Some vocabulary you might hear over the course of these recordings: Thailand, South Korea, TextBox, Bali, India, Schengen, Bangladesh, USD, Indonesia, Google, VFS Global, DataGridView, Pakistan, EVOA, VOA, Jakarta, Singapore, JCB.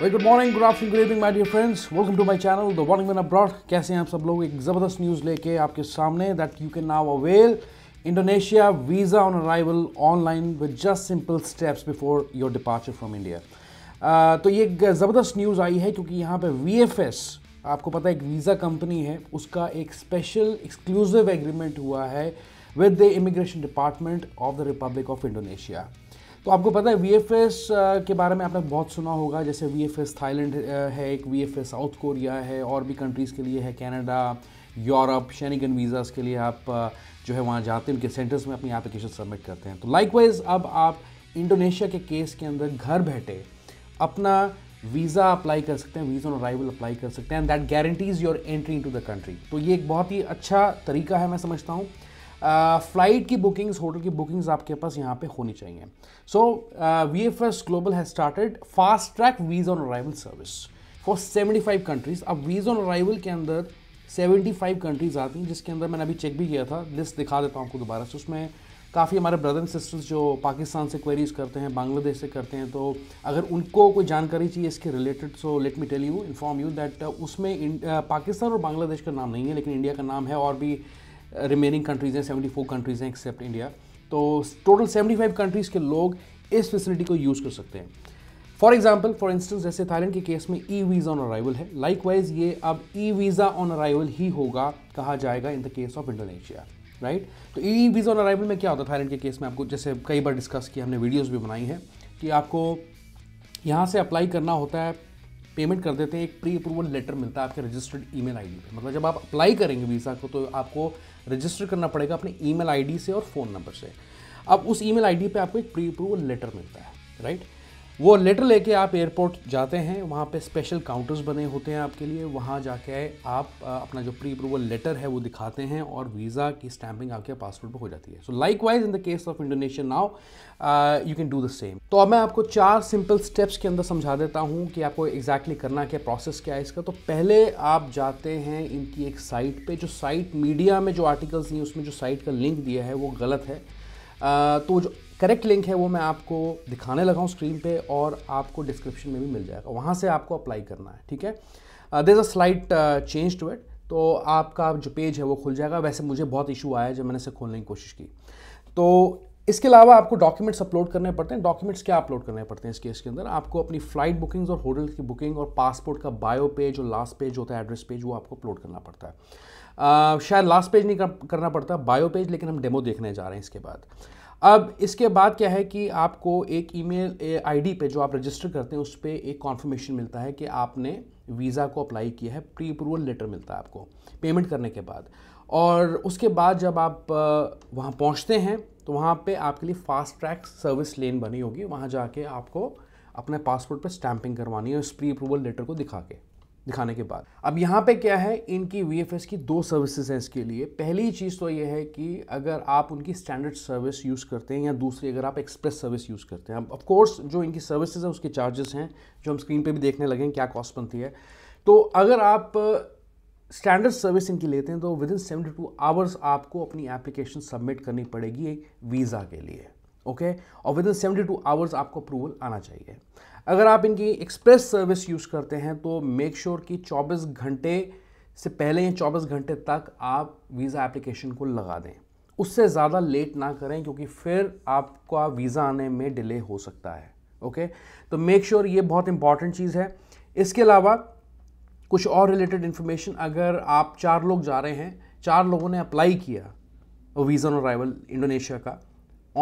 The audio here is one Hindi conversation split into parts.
Very good morning, good afternoon, good evening my dear friends, welcome to my channel the morning man abroad. कैसे हैं आप सब लोग? एक ज़बरदस्त न्यूज़ लेके आपके सामने that you can now avail Indonesia visa on arrival online with just simple steps before your departure from India. तो ये एक ज़बरदस्त न्यूज़ आई है क्योंकि यहाँ पर VFS, आपको पता है एक वीज़ा कंपनी है, उसका एक स्पेशल एक्सक्लूसिव एग्रीमेंट हुआ है with the immigration department of the republic of Indonesia. तो आपको पता है VFS के बारे में आपने बहुत सुना होगा, जैसे VFS थाईलैंड है, एक VFS साउथ कोरिया है, और भी कंट्रीज़ के लिए है, कनाडा, यूरोप, शेंगेन वीज़ाज़ के लिए आप जो है वहाँ जाते हैं, उनके सेंटर्स में अपनी एप्लीकेशन सबमिट करते हैं। तो लाइकवाइज अब आप इंडोनेशिया के केस के अंदर घर बैठे अपना वीज़ा अप्लाई कर सकते हैं, वीज़ा ऑन अराइवल अप्लाई कर सकते हैं, and that guarantees your entry into the country. तो ये एक बहुत ही अच्छा तरीका है, मैं समझता हूँ। फ्लाइट की बुकिंग्स, होटल की बुकिंग्स आपके पास यहाँ पे होनी चाहिए। So VFS global has started fast track visa on arrival service for 75 countries. अब वीज़ा ऑन अराइवल के अंदर 75 कंट्रीज़ आती हैं, जिसके अंदर मैंने अभी चेक भी किया था, लिस्ट दिखा देता हूँ आपको दोबारा से। उसमें काफ़ी हमारे ब्रदर एंड सिस्टर्स जो पाकिस्तान से क्वेरीज करते हैं, बांग्लादेश से करते हैं, तो अगर उनको कोई जानकारी चाहिए इसके related, so let me tell you, inform you that उसमें पाकिस्तान और बांग्लादेश का नाम नहीं है, लेकिन इंडिया का नाम है, और भी रिमेनिंग कंट्रीज़ हैं, 74 कंट्रीज़ हैं एक्सेप्ट इंडिया। तो टोटल 75 कंट्रीज़ के लोग इस फैसिलिटी को यूज़ कर सकते हैं। फॉर एग्जांपल, फॉर इंस्टेंस, जैसे थाईलैंड के केस में ई वीज़ा ऑन अराइवल है, लाइकवाइज ये अब ई वीज़ा ऑन अराइवल ही होगा, कहा जाएगा in the case of Indonesia, right. तो ई वीज़ा ऑन अराइवल में क्या होता है थाईलैंड के केस में, आपको जैसे कई बार डिस्कस किया, हमने वीडियोज़ भी बनाई हैं, कि आपको यहाँ से अप्लाई करना होता है, पेमेंट कर देते हैं, एक प्री अप्रूवल लेटर मिलता है आपके रजिस्टर्ड ईमेल आईडी पे। मतलब जब आप अप्लाई करेंगे वीज़ा को, तो आपको रजिस्टर करना पड़ेगा अपने ईमेल आईडी से और फ़ोन नंबर से। अब उस ईमेल आईडी पे आपको एक प्री अप्रूवल लेटर मिलता है, राइट। वो लेटर लेके आप एयरपोर्ट जाते हैं, वहाँ पे स्पेशल काउंटर्स बने होते हैं आपके लिए, वहाँ जाके आप अपना जो प्री अप्रूवल लेटर है वो दिखाते हैं, और वीज़ा की स्टैंपिंग आपके पासपोर्ट पे हो जाती है। So likewise in the case of Indonesia now you can do the same. तो अब मैं आपको 4 सिंपल स्टेप्स के अंदर समझा देता हूँ कि आपको एग्जैक्टली करना क्या, प्रोसेस क्या है इसका। तो पहले आप जाते हैं इनकी एक साइट पर, जो साइट मीडिया में जो आर्टिकल्स नहीं, उसमें जो साइट का लिंक दिया है वो गलत है। तो जो करेक्ट लिंक है वो मैं आपको दिखाने लगा हूँ स्क्रीन पे, और आपको डिस्क्रिप्शन में भी मिल जाएगा, वहाँ से आपको अप्लाई करना है, ठीक है। There is a slight change to it, तो आपका जो पेज है वो खुल जाएगा। वैसे मुझे बहुत इशू आया जब मैंने इसे खोलने की कोशिश की। तो इसके अलावा आपको डॉक्यूमेंट्स अपलोड करने पड़ते हैं। डॉक्यूमेंट्स क्या अपलोड करने पड़ते हैं इस केस के अंदर? आपको अपनी फ़्लाइट बुकिंग्स और होटल की बुकिंग और पासपोर्ट का बायो पेज और लास्ट पेज होता है, एड्रेस पेज, वो आपको अपलोड करना पड़ता है। शायद लास्ट पेज नहीं करना पड़ता, बायो पेज, लेकिन हम डेमो देखने जा रहे हैं इसके बाद। अब इसके बाद क्या है कि आपको एक ईमेल आईडी पे जो आप रजिस्टर करते हैं उस पर एक कॉन्फर्मेशन मिलता है कि आपने वीज़ा को अप्लाई किया है, प्री अप्रूवल लेटर मिलता है आपको पेमेंट करने के बाद। और उसके बाद जब आप वहाँ पहुँचते हैं तो वहाँ पे आपके लिए फ़ास्ट ट्रैक सर्विस लेन बनी होगी, वहाँ जाके आपको अपने पासपोर्ट पे स्टैंपिंग करवानी है उस प्री अप्रूवल लेटर को दिखाने के बाद। अब यहाँ पे क्या है, इनकी VFS की 2 सर्विसेज हैं इसके लिए। पहली चीज़ तो ये है कि अगर आप उनकी स्टैंडर्ड सर्विस यूज़ करते हैं, या दूसरी अगर आप एक्सप्रेस सर्विस यूज़ करते हैं। अब ऑफकोर्स जो इनकी सर्विसेज हैं उसके चार्जेस हैं, जो हम स्क्रीन पर भी देखने लगे क्या कॉस्ट बनती है। तो अगर आप स्टैंडर्ड सर्विस इनकी लेते हैं तो विद इन 72 आवर्स आपको अपनी एप्लीकेशन सबमिट करनी पड़ेगी वीज़ा के लिए, ओके। और विद इन 72 आवर्स आपको अप्रूवल आना चाहिए। अगर आप इनकी एक्सप्रेस सर्विस यूज़ करते हैं तो मेक श्योर कि 24 घंटे से पहले या 24 घंटे तक आप वीज़ा एप्लीकेशन को लगा दें, उससे ज़्यादा लेट ना करें, क्योंकि फिर आपका वीज़ा आने में डिले हो सकता है, ओके। तो मेक श्योर, ये बहुत इंपॉर्टेंट चीज़ है। इसके अलावा कुछ और रिलेटेड इन्फॉर्मेशन, अगर आप 4 लोग जा रहे हैं, 4 लोगों ने अप्लाई किया वीज़ा ऑन अराइवल इंडोनेशिया का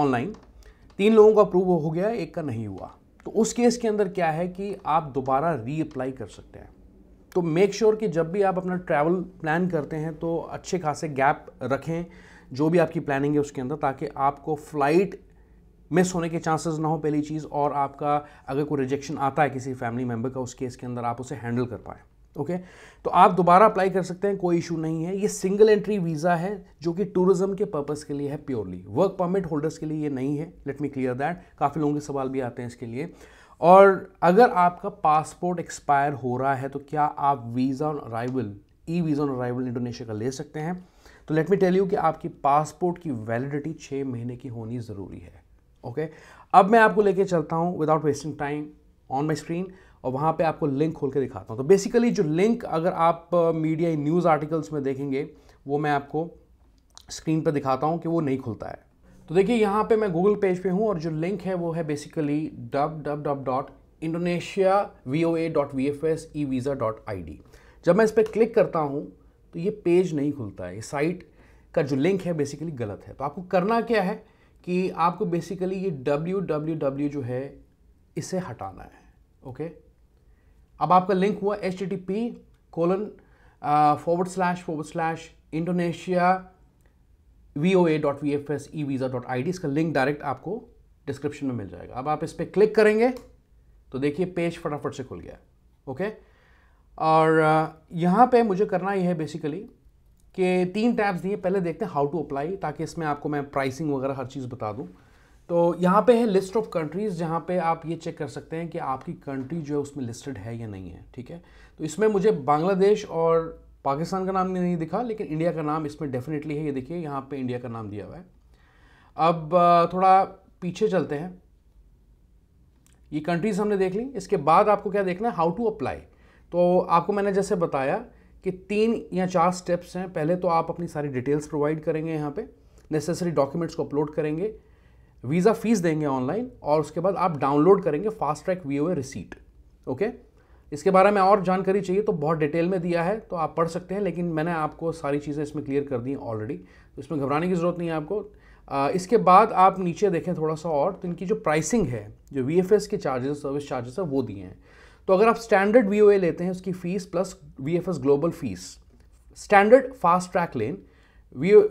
ऑनलाइन, 3 लोगों का अप्रूव हो गया, एक का नहीं हुआ, तो उस केस के अंदर क्या है कि आप दोबारा रीअप्लाई कर सकते हैं। तो मेक श्योर कि जब भी आप अपना ट्रैवल प्लान करते हैं तो अच्छे खासे गैप रखें, जो भी आपकी प्लानिंग है उसके अंदर, ताकि आपको फ़्लाइट मिस होने के चांसेस ना हो, पहली चीज़। और आपका अगर कोई रिजेक्शन आता है किसी फैमिली मेम्बर का, उस केस के अंदर आप उसे हैंडल कर पाएँ, ओके तो आप दोबारा अप्लाई कर सकते हैं, कोई इशू नहीं है। ये सिंगल एंट्री वीज़ा है जो कि टूरिज़्म के पर्पज़ के लिए है प्योरली, वर्क परमिट होल्डर्स के लिए ये नहीं है, लेट मी क्लियर दैट। काफ़ी लोगों के सवाल भी आते हैं इसके लिए। और अगर आपका पासपोर्ट एक्सपायर हो रहा है तो क्या आप visa on arrival, e visa on arrival Indonesia का ले सकते हैं? तो लेट मी टेल यू कि आपकी पासपोर्ट की वैलिडिटी 6 महीने की होनी ज़रूरी है, ओके अब मैं आपको लेके चलता हूँ without wasting time on my screen, और वहाँ पे आपको लिंक खोल के दिखाता हूँ। तो बेसिकली जो लिंक अगर आप मीडिया न्यूज़ आर्टिकल्स में देखेंगे वो मैं आपको स्क्रीन पर दिखाता हूँ कि वो नहीं खुलता है। तो देखिए यहाँ पे मैं गूगल पेज पे हूँ और जो लिंक है वो है बेसिकली www.indonesiavoa.vfsevisa.id। जब मैं इस पर क्लिक करता हूँ तो ये पेज नहीं खुलता है, ये साइट का जो लिंक है बेसिकली गलत है। तो आपको करना क्या है कि आपको बेसिकली ये www जो है इसे हटाना है। ओके, अब आपका लिंक हुआ http://indonesiavoa.vfsevisa.id। इसका लिंक डायरेक्ट आपको डिस्क्रिप्शन में मिल जाएगा। अब आप इस पर क्लिक करेंगे तो देखिए पेज फटाफट से खुल गया। ओके, और यहाँ पे मुझे करना यह है बेसिकली कि 3 टैब्स दिए। पहले देखते हैं हाउ टू अप्लाई, ताकि इसमें आपको मैं प्राइसिंग वगैरह हर चीज़ बता दूँ। तो यहाँ पे है लिस्ट ऑफ कंट्रीज़, जहाँ पे आप ये चेक कर सकते हैं कि आपकी कंट्री जो है उसमें लिस्टेड है या नहीं है। ठीक है, तो इसमें मुझे बांग्लादेश और पाकिस्तान का नाम नहीं दिखा, लेकिन इंडिया का नाम इसमें डेफिनेटली है। ये देखिए यहाँ पे इंडिया का नाम दिया हुआ है। अब थोड़ा पीछे चलते हैं, ये कंट्रीज़ हमने देख ली। इसके बाद आपको क्या देखना है, हाउ टू अप्लाई। तो आपको मैंने जैसे बताया कि 3 या 4 स्टेप्स हैं। पहले तो आप अपनी सारी डिटेल्स प्रोवाइड करेंगे, यहाँ पे नेसेसरी डॉक्यूमेंट्स को अपलोड करेंगे, वीज़ा फीस देंगे ऑनलाइन, और उसके बाद आप डाउनलोड करेंगे fast track VOA receipt. Okay, इसके बारे में और जानकारी चाहिए तो बहुत डिटेल में दिया है, तो आप पढ़ सकते हैं, लेकिन मैंने आपको सारी चीज़ें इसमें क्लियर कर दी ऑलरेडी, तो इसमें घबराने की ज़रूरत नहीं है आपको। इसके बाद आप नीचे देखें थोड़ा सा और, तो इनकी जो प्राइसिंग है, जो VFS के चार्जेस, सर्विस चार्जेस है वो दिए हैं। तो अगर आप स्टैंडर्ड वीओए लेते हैं उसकी fees plus VFS global fees, standard fast track lane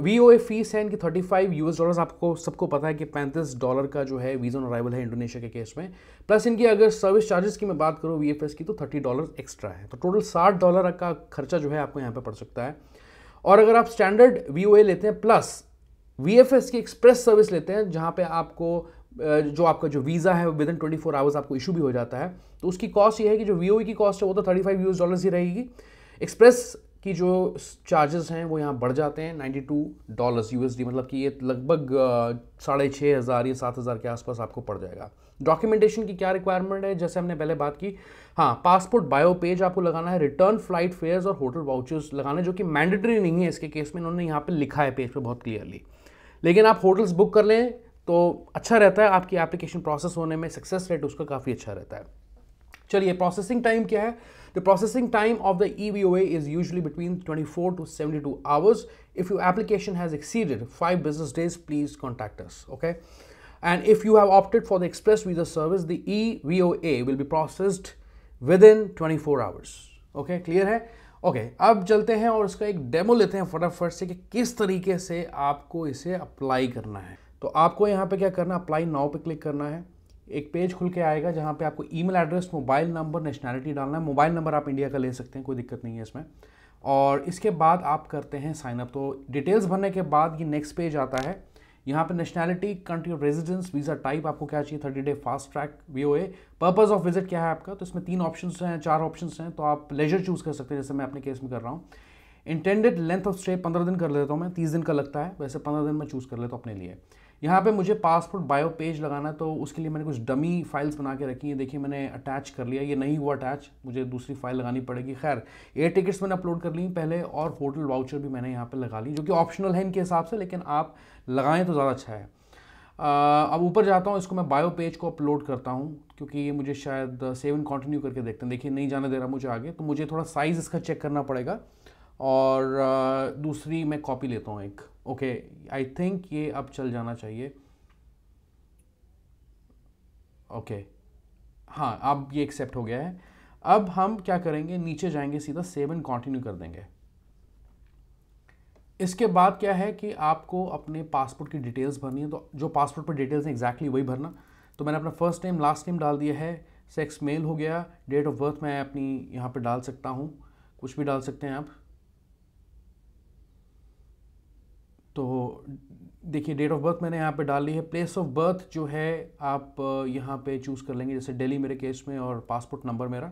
VOA fees है इनकी $35। आपको सबको पता है कि $35 का जो है वीज़ा ऑन अराइवल है इंडोनेशिया के केस में, प्लस इनकी अगर सर्विस चार्जेस की मैं बात करूँ VFS की, तो $30 एक्स्ट्रा है। तो टोटल $60 का खर्चा जो है आपको यहाँ पर पड़ सकता है। और अगर आप स्टैंडर्ड वीओए लेते हैं प्लस VFS की एक्सप्रेस सर्विस लेते हैं, जहाँ पे आपको जो आपका जो वीज़ा है विदिन 24 आवर्स आपको इशू भी हो जाता है, तो उसकी कॉस्ट ये है कि जो वीओए की कॉस्ट है वो तो $35 ही रहेगी। एक्सप्रेस की जो चार्जेस हैं वो यहाँ बढ़ जाते हैं $92 USD, मतलब कि ये लगभग 6,500 या 7,000 के आसपास आपको पड़ जाएगा। डॉक्यूमेंटेशन की क्या रिक्वायरमेंट है, जैसे हमने पहले बात की, हाँ, पासपोर्ट बायो पेज आपको लगाना है, रिटर्न फ्लाइट फेयर्स और होटल वाउचर्स लगाने, जो कि मैंडेटरी नहीं है इसके केस में, इन्होंने यहाँ पर लिखा है पेज पर बहुत क्लियरली, लेकिन आप होटल्स बुक कर लें तो अच्छा रहता है। आपकी एप्लीकेशन प्रोसेस होने में सक्सेस रेट उसका काफ़ी अच्छा रहता है। चलिए, प्रोसेसिंग टाइम क्या है। The processing time of the EVOA is usually between 24 to 72 hours. If your application has exceeded 5 business days, please contact us. Okay, and if you have opted for the express visa service, the EVOA will be processed within 24 hours. Okay, clear है। ओके, अब चलते हैं और इसका एक डेमो लेते हैं फटाफट से कि किस तरीके से आपको इसे अप्लाई करना है। तो आपको यहाँ पे क्या करना है, अप्लाई नाउ पे क्लिक करना है। एक पेज खुल के आएगा जहाँ पे आपको email address, mobile number, nationality डालना है। मोबाइल नंबर आप इंडिया का ले सकते हैं, कोई दिक्कत नहीं है इसमें। और इसके बाद आप करते हैं साइनअप। तो डिटेल्स भरने के बाद ये नेक्स्ट पेज आता है। यहाँ पे nationality, country of residence, visa type आपको क्या चाहिए, 30 day fast track VOA, purpose of visit क्या है आपका। तो इसमें 3 ऑप्शंस हैं 4 ऑप्शंस हैं, तो आप लेजर चूज़ कर सकते हैं, जैसे मैं अपने केस में कर रहा हूँ। इंटेंडेड लेंथ ऑफ स्टे 15 दिन कर लेता हूँ मैं, 30 दिन का लगता है, वैसे 15 दिन मैं चूज़ कर लेता हूँ अपने लिए। यहाँ पे मुझे पासपोर्ट बायो पेज लगाना, तो उसके लिए मैंने कुछ डमी फाइल्स बना के रखी हैं। देखिए मैंने अटैच कर लिया, ये नहीं हुआ अटैच, मुझे दूसरी फाइल लगानी पड़ेगी। खैर, एयर टिकट्स मैंने अपलोड कर ली पहले, और होटल वाउचर भी मैंने यहाँ पे लगा ली, जो कि ऑप्शनल है इनके हिसाब से, लेकिन आप लगाएं तो ज़्यादा अच्छा है। अब ऊपर जाता हूँ, इसको मैं बायो पेज को अपलोड करता हूँ, क्योंकि ये मुझे शायद सेव एंड कंटिन्यू करके देखते हैं। देखिए नहीं जाने दे रहा मुझे आगे, तो मुझे थोड़ा साइज़ इसका चेक करना पड़ेगा। और दूसरी मैं कॉपी लेता हूँ एक। ओके, आई थिंक ये अब चल जाना चाहिए। ओके, हाँ, अब ये एक्सेप्ट हो गया है। अब हम क्या करेंगे, नीचे जाएंगे, सीधा सेव एंड कंटिन्यू कर देंगे। इसके बाद क्या है कि आपको अपने पासपोर्ट की डिटेल्स भरनी है, तो जो पासपोर्ट पर डिटेल्स हैं एग्जैक्टली वही भरना। तो मैंने अपना फर्स्ट नेम, लास्ट नेम डाल दिया है, सेक्स मेल हो गया, डेट ऑफ बर्थ मैं अपनी यहाँ पर डाल सकता हूँ, कुछ भी डाल सकते हैं आप। तो देखिए डेट ऑफ बर्थ मैंने यहाँ पे डाल ली है। प्लेस ऑफ बर्थ जो है आप यहाँ पे चूज़ कर लेंगे, जैसे दिल्ली मेरे केस में, और पासपोर्ट नंबर मेरा।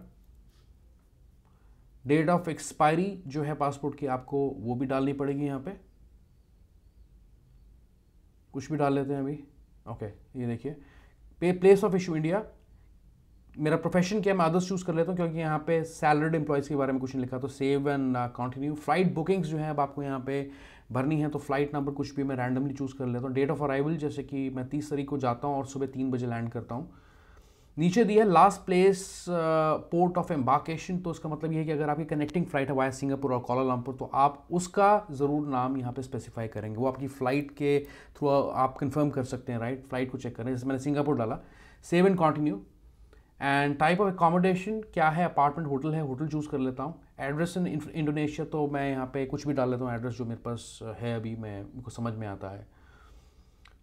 डेट ऑफ एक्सपायरी जो है पासपोर्ट की आपको वो भी डालनी पड़ेगी यहाँ पे, कुछ भी डाल लेते हैं अभी। ओके, ये देखिए, प्लेस ऑफ इशू इंडिया, मेरा प्रोफेशन क्या, मैं अदर्स चूज़ कर लेता हूँ क्योंकि यहाँ पे सैलरीड एम्प्लॉयज़ के बारे में कुछ नहीं लिखा। तो save and continue. Flight bookings जो है अब आपको यहाँ पे भरनी है, तो फ्लाइट नंबर कुछ भी मैं रैंडमली चूज़ कर लेता हूँ। डेट ऑफ अराइवल जैसे कि मैं 30 तारीख को जाता हूँ और सुबह 3 बजे लैंड करता हूँ। नीचे दिया है last place port of embarkation, तो उसका मतलब ये है कि अगर आपकी कनेक्टिंग फ्लाइट है वाया सिंगापुर और कोलालंपुर तो आप उसका ज़रूर नाम यहाँ पे स्पेसिफाई करेंगे। वो आपकी फ़्लाइट के थ्रू आप कंफर्म कर सकते हैं, राइट, फ्लाइट को चेक करें। जैसे मैंने सिंगापुर डाला। Save and continue. And type of accommodation क्या है, अपार्टमेंट होटल है, होटल चूज़ कर लेता हूँ। एड्रेस इन इंडोनेशिया, तो मैं यहाँ पर कुछ भी डाल लेता हूँ, एड्रेस जो मेरे पास है अभी मैं उनको समझ में आता है,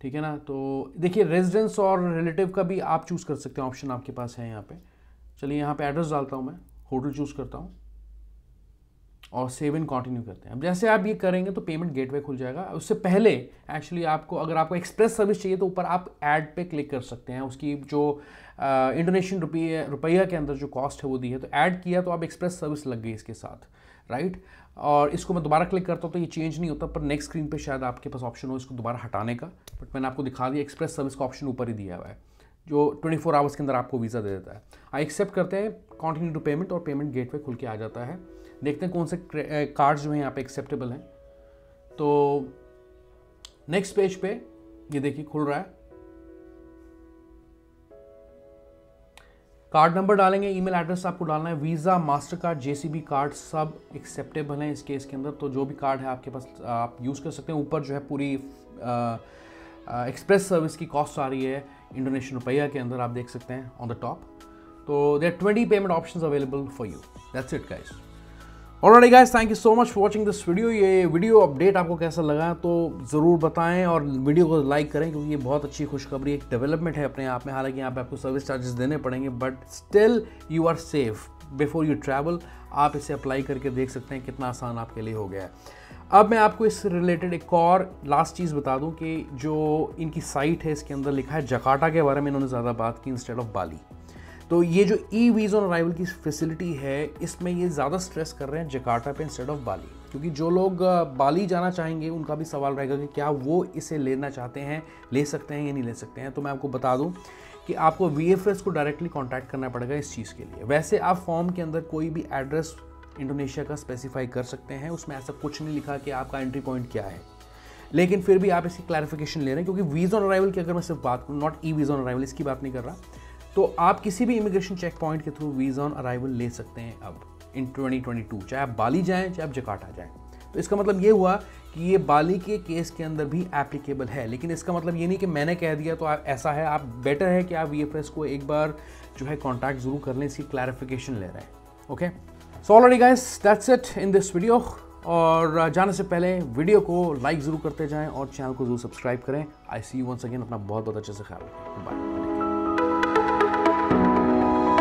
ठीक है ना। तो देखिए रेजिडेंस और रिलेटिव का भी आप चूज़ कर सकते हैं, ऑप्शन आपके पास है यहाँ पे। चलिए यहाँ पे एड्रेस डालता हूँ, मैं होटल चूज़ करता हूँ और सेव एंड कंटिन्यू करते हैं। अब जैसे आप ये करेंगे तो पेमेंट गेटवे खुल जाएगा। उससे पहले एक्चुअली आपको, अगर आपको एक्सप्रेस सर्विस चाहिए तो ऊपर आप ऐड पे क्लिक कर सकते हैं। उसकी जो इंडोनेशियन रुपया के अंदर जो कॉस्ट है वो दी है, तो ऐड किया तो आप एक्सप्रेस सर्विस लग गई इसके साथ, राइट। और इसको मैं दोबारा क्लिक करता हूँ तो ये चेंज नहीं होता, पर नेक्स्ट स्क्रीन पे शायद आपके पास ऑप्शन हो इसको दोबारा हटाने का, बट मैंने आपको दिखा दिया एक्सप्रेस सर्विस का ऑप्शन ऊपर ही दिया हुआ है जो 24 आवर्स के अंदर आपको वीज़ा दे देता है। आई एक्सेप्ट करते हैं, कंटिन्यू टू पेमेंट, और पेमेंट गेटवे खुल के आ जाता है। देखते हैं कौन से कार्ड्स जो हैं यहाँ पे एक्सेप्टेबल हैं। तो नेक्स्ट पेज पे ये देखिए खुल रहा है, कार्ड नंबर डालेंगे, ईमेल एड्रेस आपको डालना है। Visa, master card, JCB card सब एक्सेप्टेबल हैं इस केस के अंदर, तो जो भी कार्ड है आपके पास आप यूज़ कर सकते हैं। ऊपर जो है पूरी एक्सप्रेस सर्विस की कॉस्ट आ रही है इंडोनेशियन रुपया के अंदर, आप देख सकते हैं ऑन द टॉप। तो there 20 payment options available for you. That's it guys. Alright guys, thank you so much for watching this video. ये वीडियो अपडेट आपको कैसा लगा तो ज़रूर बताएं और वीडियो को लाइक करें, क्योंकि ये बहुत अच्छी खुशखबरी, एक डेवलपमेंट है अपने आप में। हालांकि यहाँ पे आपको सर्विस चार्जेस देने पड़ेंगे, but still you are safe before you travel. आप इसे अप्लाई करके देख सकते हैं कितना आसान आपके लिए हो गया है। अब मैं आपको इससे रिलेटेड एक और लास्ट चीज़ बता दूँ कि जो इनकी साइट है इसके अंदर लिखा है जकार्ता के बारे में इन्होंने ज़्यादा बात की इंस्टेड ऑफ बाली। तो ये जो ई वीज़ा ऑन अराइवल की फैसिलिटी है इसमें ये ज़्यादा स्ट्रेस कर रहे हैं जकार्ता पे इंस्टेड ऑफ बाली, क्योंकि जो लोग बाली जाना चाहेंगे उनका भी सवाल रहेगा कि क्या वो इसे लेना चाहते हैं, ले सकते हैं या नहीं ले सकते हैं। तो मैं आपको बता दूं कि आपको VFS को डायरेक्टली कॉन्टैक्ट करना पड़ेगा इस चीज़ के लिए। वैसे आप फॉर्म के अंदर कोई भी एड्रेस इंडोनेशिया का स्पेसिफाई कर सकते हैं, उसमें ऐसा कुछ नहीं लिखा कि आपका एंट्री पॉइंट क्या है, लेकिन फिर भी आप इसकी क्लैरिफिकेशन ले रहे हैं। क्योंकि वीज़ा ऑन अराइवल की अगर मैं सिर्फ बात करूँ, not e visa on arrival, इसकी बात नहीं कर रहा, तो आप किसी भी इमिग्रेशन चेक पॉइंट के थ्रू वीज़ा ऑन अराइवल ले सकते हैं अब इन 2022, चाहे आप बाली जाएं चाहे आप जकार्ता जाएं। तो इसका मतलब ये हुआ कि ये बाली के केस के अंदर भी एप्लीकेबल है, लेकिन इसका मतलब ये नहीं कि मैंने कह दिया तो आप ऐसा है। आप बेटर है कि आप VFS को एक बार जो है कॉन्टैक्ट ज़रूर कर लें, इसकी क्लैरिफिकेशन ले रहे हैं। Okay, so already guys, that's it in this video. और जाने से पहले वीडियो को लाइक ज़रूर करते जाएँ और चैनल को ज़रूर सब्सक्राइब करें। I see you once again, अपना बहुत बहुत अच्छे से ख्याल रखें। बाय।